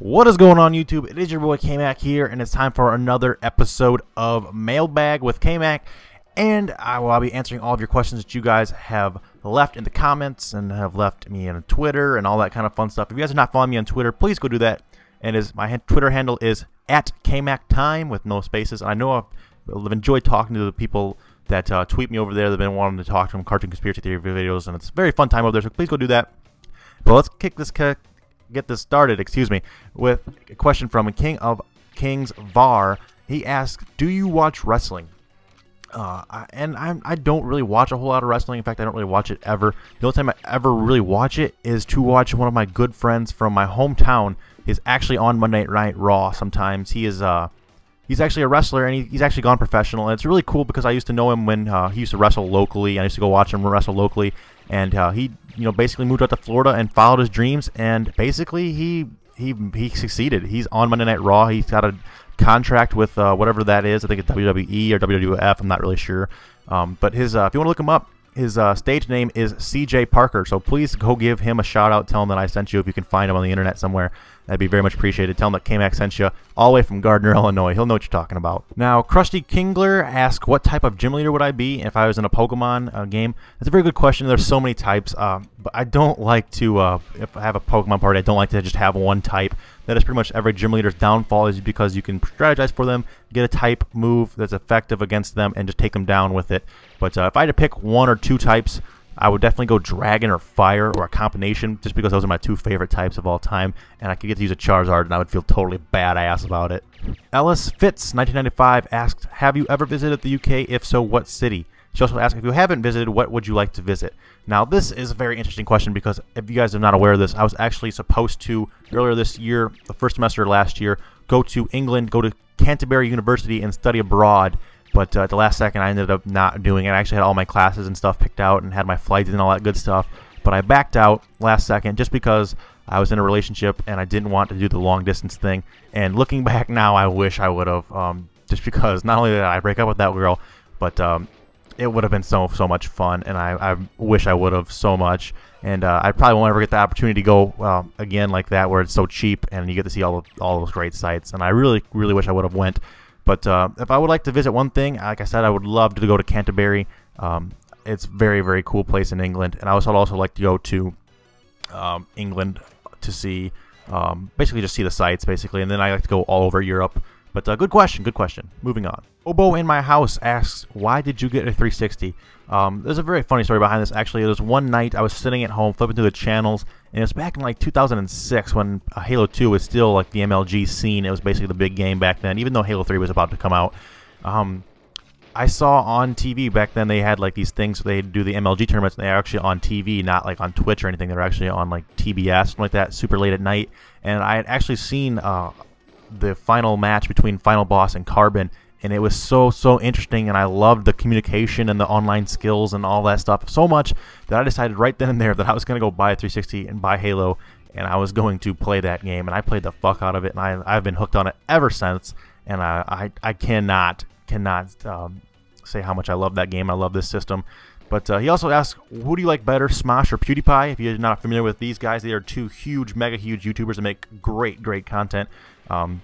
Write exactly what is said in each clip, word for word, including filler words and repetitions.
What is going on, YouTube? It is your boy K Mack here, and it's time for another episode of Mailbag with K Mack, and I will be answering all of your questions that you guys have left in the comments and have left me on Twitter and all that kind of fun stuff. If you guys are not following me on Twitter, please go do that. And is my Twitter handle is at K Mack Time with no spaces. I know I've enjoyed talking to the people that uh, tweet me over there. They've been wanting to talk to them, Cartoon Conspiracy Theory videos, and it's a very fun time over there, so please go do that. But let's kick this kick. Get this started, excuse me, with a question from King of Kings Var. He asks, do you watch wrestling? Uh, I, and I'm, I don't really watch a whole lot of wrestling. In fact, I don't really watch it ever. The only time I ever really watch it is to watch one of my good friends from my hometown. He's actually on Monday Night Raw sometimes. He is uh, he's actually a wrestler, and he, he's actually gone professional. And it's really cool because I used to know him when uh, he used to wrestle locally. I used to go watch him wrestle locally. And uh, he, you know, basically moved out to Florida and followed his dreams. And basically, he he he succeeded. He's on Monday Night Raw. He's got a contract with uh, whatever that is. I think it's W W E or W W F. I'm not really sure. Um, but his, uh, if you want to look him up, his uh, stage name is C J Parker. So please go give him a shout out. Tell him that I sent you. If you can find him on the internet somewhere, that'd be very much appreciated. Tell him that K Mack sent you all the way from Gardner, Illinois. He'll know what you're talking about. Now, Krusty Kingler asks, what type of gym leader would I be if I was in a Pokemon uh, game? That's a very good question. There's so many types. Uh, but I don't like to, uh, if I have a Pokemon party, I don't like to just have one type. That is pretty much every gym leader's downfall, is because you can strategize for them, get a type move that's effective against them, and just take them down with it. But uh, if I had to pick one or two types, I would definitely go Dragon or Fire or a combination, just because those are my two favorite types of all time, and I could get to use a Charizard, and I would feel totally badass about it. Ellis Fitz, nineteen ninety-five, asks, have you ever visited the U K? If so, what city? She also asks, if you haven't visited, what would you like to visit? Now, this is a very interesting question, because if you guys are not aware of this, I was actually supposed to, earlier this year, the first semester of last year, go to England, go to Canterbury University, and study abroad. But uh, at the last second, I ended up not doing it. I actually had all my classes and stuff picked out and had my flights and all that good stuff. But I backed out last second just because I was in a relationship and I didn't want to do the long distance thing. And looking back now, I wish I would have. Um, just because not only did I break up with that girl, but um, it would have been so, so much fun. And I, I wish I would have so much. And uh, I probably won't ever get the opportunity to go uh, again like that, where it's so cheap and you get to see all, of, all those great sights. And I really, really wish I would have went. But uh, if I would like to visit one thing, like I said, I would love to go to Canterbury. Um, it's very, very cool place in England. And I would also like to go to um, England to see, um, basically just see the sights, basically. And then I like to go all over Europe. But uh, good question, good question. Moving on. Obo in my house asks, why did you get a three sixty? Um, there's a very funny story behind this, actually. There was one night I was sitting at home flipping through the channels, and it was back in like two thousand six when Halo two was still like the M L G scene. It was basically the big game back then, even though Halo three was about to come out. Um, I saw on T V back then, they had like these things, so they do the M L G tournaments, and they're actually on T V, not like on Twitch or anything. They're actually on like T B S, something like that, super late at night. And I had actually seen uh, the final match between Final Boss and Carbon, and it was so, so interesting, and I loved the communication and the online skills and all that stuff so much that I decided right then and there that I was going to go buy a three sixty and buy Halo, and I was going to play that game, and I played the fuck out of it, and I, I've been hooked on it ever since, and I, I, I cannot, cannot um, say how much I love that game. I love this system. But uh, he also asks, who do you like better, Smosh or PewDiePie? If you're not familiar with these guys, they are two huge, mega huge YouTubers that make great, great content. Um,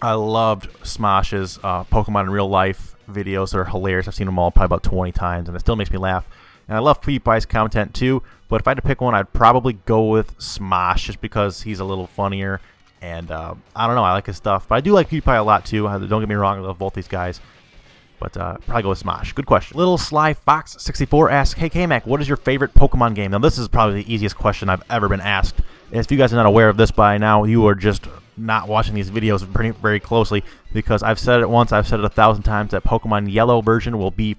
I loved Smosh's uh, Pokemon in Real Life videos. They're hilarious. I've seen them all probably about twenty times, and it still makes me laugh. And I love PewDiePie's content too, but if I had to pick one, I'd probably go with Smosh, just because he's a little funnier. And uh, I don't know, I like his stuff. But I do like PewDiePie a lot too. Don't get me wrong, I love both these guys. But uh, probably go with Smosh. Good question. Little Sly Fox sixty-four asks, hey K Mack, what is your favorite Pokemon game? Now this is probably the easiest question I've ever been asked. If you guys are not aware of this by now, you are just not watching these videos very, very closely, because I've said it once, I've said it a thousand times, that Pokemon Yellow version will be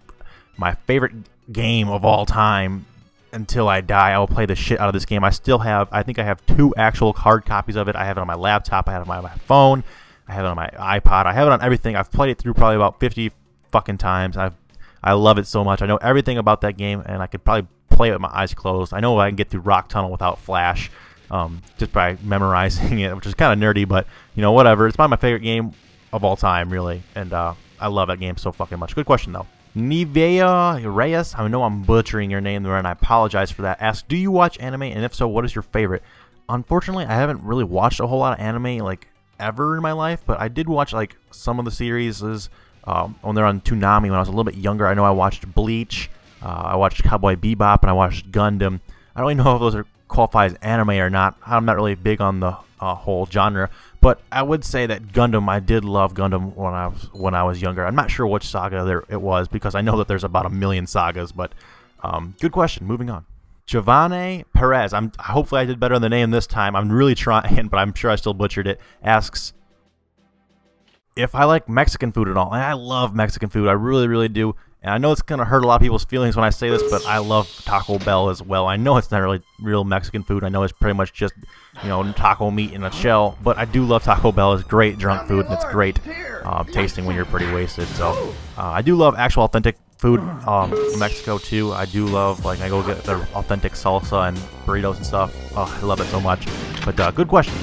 my favorite game of all time until I die. I will play the shit out of this game. I still have, I think I have two actual hard copies of it. I have it on my laptop, I have it on my, my phone, I have it on my iPod, I have it on everything. I've played it through probably about fifty fucking times. I've I love it so much. I know everything about that game, and I could probably play it with my eyes closed. I know I can get through Rock Tunnel without Flash, um, just by memorizing it, which is kind of nerdy, but, you know, whatever. It's probably my favorite game of all time, really, and uh, I love that game so fucking much. Good question, though. Nivea Reyes, I know I'm butchering your name there, and I apologize for that, asks, do you watch anime, and if so, what is your favorite? Unfortunately, I haven't really watched a whole lot of anime, like, ever in my life, but I did watch, like, some of the series um, when they're on Toonami when I was a little bit younger. I know I watched Bleach, uh, I watched Cowboy Bebop, and I watched Gundam. I don't even know if those are qualify as anime or not. I'm not really big on the uh, whole genre, but I would say that Gundam, I did love Gundam when I was when I was younger. I'm not sure which saga there it was, because I know that there's about a million sagas, but um, good question. Moving on. Giovanni Perez, I'm, hopefully I did better on the name this time. I'm really trying, but I'm sure I still butchered it, asks if I like Mexican food at all. And I love Mexican food. I really, really do. And I know it's going to hurt a lot of people's feelings when I say this, but I love Taco Bell as well. I know it's not really real Mexican food. I know it's pretty much just, you know, taco meat in a shell. But I do love Taco Bell. It's great drunk food, and it's great uh, tasting when you're pretty wasted. So uh, I do love actual authentic food um, in Mexico, too. I do love, like, I go get their authentic salsa and burritos and stuff. Oh, I love it so much. But uh, good question.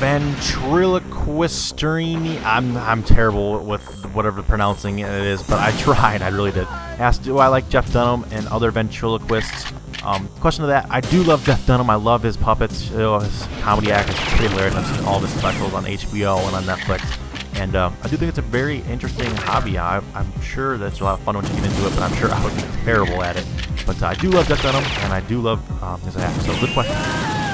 Ventriloquistrini, I'm I'm terrible with whatever pronouncing it is, but I tried, I really did. Asked, do I like Jeff Dunham and other ventriloquists? Um, question to that, I do love Jeff Dunham. I love his puppets, oh, his comedy act is pretty hilarious. I've seen all of his specials on H B O and on Netflix, and um, I do think it's a very interesting hobby. I, I'm sure that's a lot of fun when you get into it, but I'm sure I would be terrible at it. But uh, I do love Jeff Dunham, and I do love um, his act, so good question.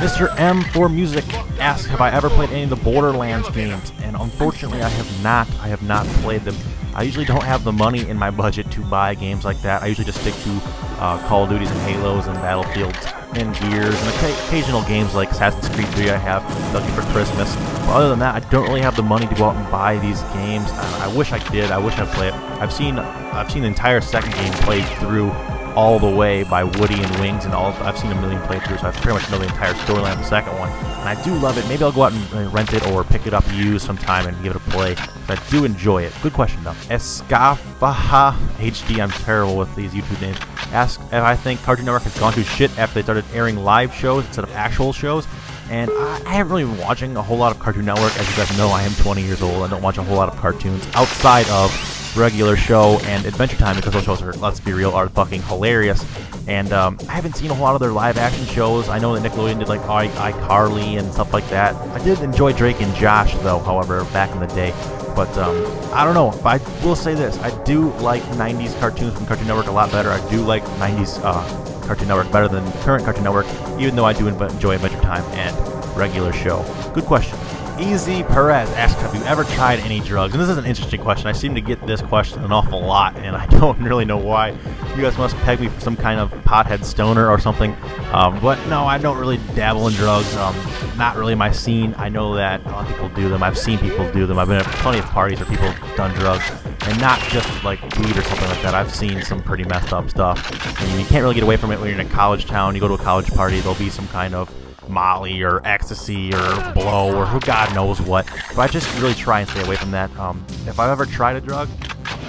Mister M for Music asks, have I ever played any of the Borderlands games? And unfortunately, I have not. I have not played them. I usually don't have the money in my budget to buy games like that. I usually just stick to uh, Call of Duties and Halos and Battlefields and Gears and occasional games like Assassin's Creed three I have lucky for Christmas. But other than that, I don't really have the money to go out and buy these games. I, I wish I did. I wish I'd play it. I've seen, I've seen the entire second game played through all the way by Woody and Wings, and all I've seen a million playthroughs, so I pretty much know the entire storyline of the second one, and I do love it. Maybe I'll go out and rent it or pick it up used sometime and give it a play, but I do enjoy it. Good question, though. Escafaha H D, I'm terrible with these YouTube names, asks if I think Cartoon Network has gone to shit after they started airing live shows instead of actual shows. And I, I haven't really been watching a whole lot of Cartoon Network. As you guys know, I am twenty years old. I don't watch a whole lot of cartoons outside of Regular Show and Adventure Time, because those shows are, let's be real, are fucking hilarious. And um, I haven't seen a whole lot of their live action shows. I know that Nickelodeon did like iCarly and stuff like that. I did enjoy Drake and Josh, though, however, back in the day. But um, I don't know. But I will say this. I do like nineties cartoons from Cartoon Network a lot better. I do like nineties uh, Cartoon Network better than the current Cartoon Network, even though I do enjoy Adventure Time and Regular Show. Good question. Easy Perez asks, have you ever tried any drugs? And this is an interesting question. I seem to get this question an awful lot, and I don't really know why. You guys must peg me for some kind of pothead stoner or something. Um, but no, I don't really dabble in drugs. Um, not really my scene. I know that a lot of people do them. I've seen people do them. I've been at plenty of parties where people have done drugs, and not just like weed or something like that. I've seen some pretty messed up stuff, and you can't really get away from it when you're in a college town. You go to a college party, there'll be some kind of Molly or ecstasy or blow or who God knows what, but I just really try and stay away from that. Um, if I've ever tried a drug,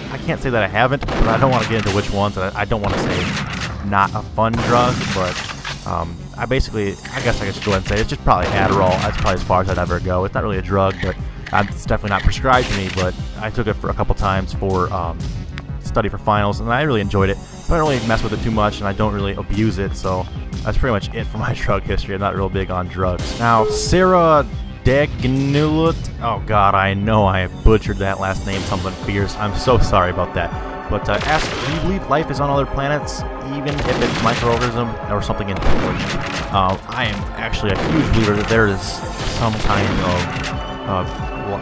I can't say that I haven't, but I don't want to get into which ones. I, I don't want to say not a fun drug, but um, I basically, I guess I could just go ahead and say it's just probably Adderall. That's probably as far as I'd ever go. It's not really a drug, but um, it's definitely not prescribed to me, but I took it for a couple times for um, study for finals, and I really enjoyed it, but I don't really mess with it too much, and I don't really abuse it, so that's pretty much it for my drug history. I'm not real big on drugs. Now, Sarah Degnulut, oh god, I know I butchered that last name something fierce. I'm so sorry about that. But uh, ask, do you believe life is on other planets, even if it's microorganism or something intelligent? Uh, I am actually a huge believer that there is some kind of of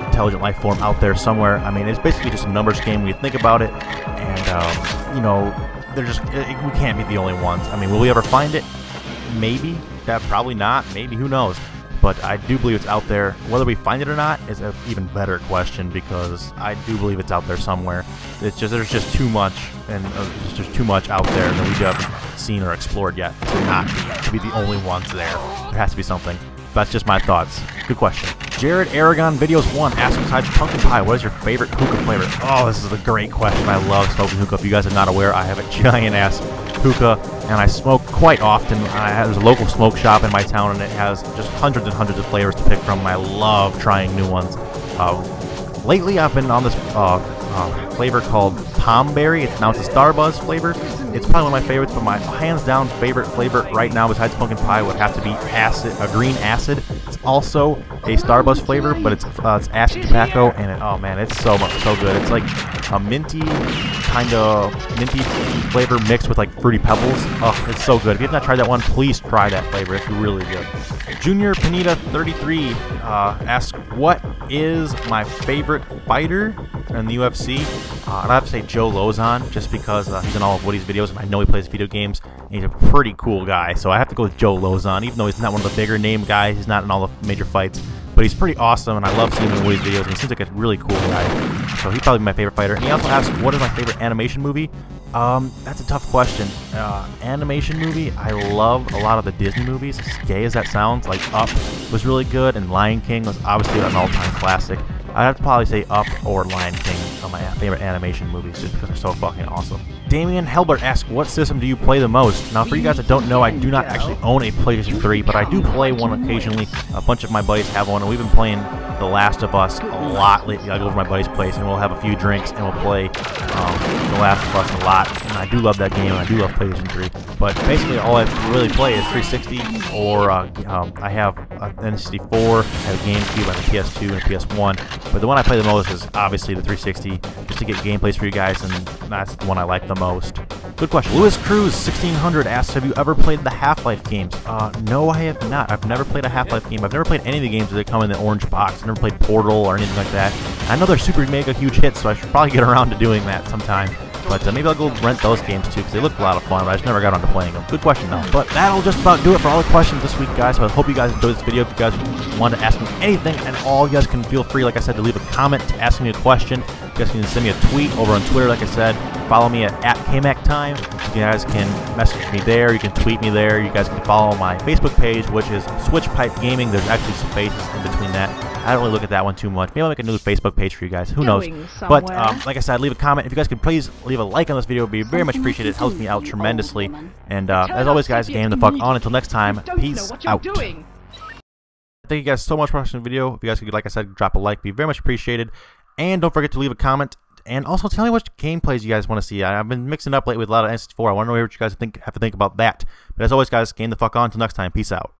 intelligent life form out there somewhere. I mean, it's basically just a numbers game when you think about it, and um, you know, they're just it, we can't be the only ones. I mean, will we ever find it? Maybe. That probably not. Maybe. Who knows? But I do believe it's out there. Whether we find it or not is an even better question, because I do believe it's out there somewhere. It's just there's just too much, and uh, there's just too much out there that we haven't seen or explored yet to not be, to be the only ones there. There has to be something. That's just my thoughts. Good question. Jared Aragon Videos one asks, besides pumpkin pie, what is your favorite hookah flavor? Oh, this is a great question. I love smoking hookah. If you guys are not aware, I have a giant ass hookah, and I smoke quite often. I, there's a local smoke shop in my town, and it has just hundreds and hundreds of flavors to pick from. I love trying new ones. Uh, lately, I've been on this uh, uh, flavor called Palm Berry. It's, now it's a Starbuzz flavor. It's probably one of my favorites, but my hands-down favorite flavor right now besides pumpkin pie would have to be acid, a green acid. It's also a Starbuzz flavor, but it's uh, it's acid tobacco, and it, oh man, it's so much, so good. It's like a minty kind of minty flavor mixed with like fruity pebbles. Oh, it's so good. If you have not tried that one, please try that flavor. It's really good. Junior Pineda thirty-three uh, asks, "What is my favorite fighter in the U F C?" Uh, and I have to say Joe Lozon, just because uh, he's in all of Woody's videos, and I know he plays video games. And he's a pretty cool guy, so I have to go with Joe Lozon, even though he's not one of the bigger name guys. He's not in all the major fights, but he's pretty awesome, and I love seeing him in Woody's videos. And he seems like a really cool guy, so he's probably my favorite fighter. And he also asks, "What is my favorite animation movie?" Um, that's a tough question. Uh, animation movie, I love a lot of the Disney movies, as gay as that sounds. Like Up was really good, and Lion King was obviously an all-time classic. I'd have to probably say Up or Lion King are my favorite animation movies, just because they're so fucking awesome. Damian Helbert asks, what system do you play the most? Now, for you guys that don't know, I do not actually own a PlayStation three, but I do play one occasionally. A bunch of my buddies have one, and we've been playing The Last of Us a lot lately. I go over to my buddy's place, and we'll have a few drinks, and we'll play um, The Last of Us a lot. And I do love that game, and I do love PlayStation three. But basically, all I really play is three sixty, or uh, um, I have an N sixty-four, I have a GameCube, I have a P S two, and a P S one. But the one I play the most is obviously the three sixty, just to get gameplays for you guys, and that's the one I like the most. Good question. Lewis Cruz sixteen hundred asks, have you ever played the Half-Life games? Uh, no, I have not. I've never played a Half-Life game. I've never played any of the games that come in the orange box. I've never played Portal or anything like that. I know they're super mega huge hits, so I should probably get around to doing that sometime. But uh, maybe I'll go rent those games too, because they look a lot of fun, but I just never got onto playing them. Good question though. But that'll just about do it for all the questions this week, guys. So I hope you guys enjoyed this video. If you guys want to ask me anything and all, you guys can feel free, like I said, to leave a comment, to ask me a question. You guys can send me a tweet over on Twitter, like I said. Follow me at, at K Mack Time. You guys can message me there. You can tweet me there. You guys can follow my Facebook page, which is Switchpipe Gaming. There's actually spaces in between that. I don't really look at that one too much. Maybe I'll make a new Facebook page for you guys. Who knows? But um, like I said, leave a comment. If you guys could please leave a like on this video, it would be very much appreciated. It helps me out tremendously. And uh, as always, guys, game the fuck on. Until next time, peace out. Thank you guys so much for watching the video. If you guys could, like I said, drop a like, it'd be very much appreciated. And don't forget to leave a comment. And also tell me what gameplays you guys want to see. I've been mixing up lately with a lot of N sixty-four. I want to know what you guys think, have to think about that. But as always, guys, game the fuck on. Until next time, peace out.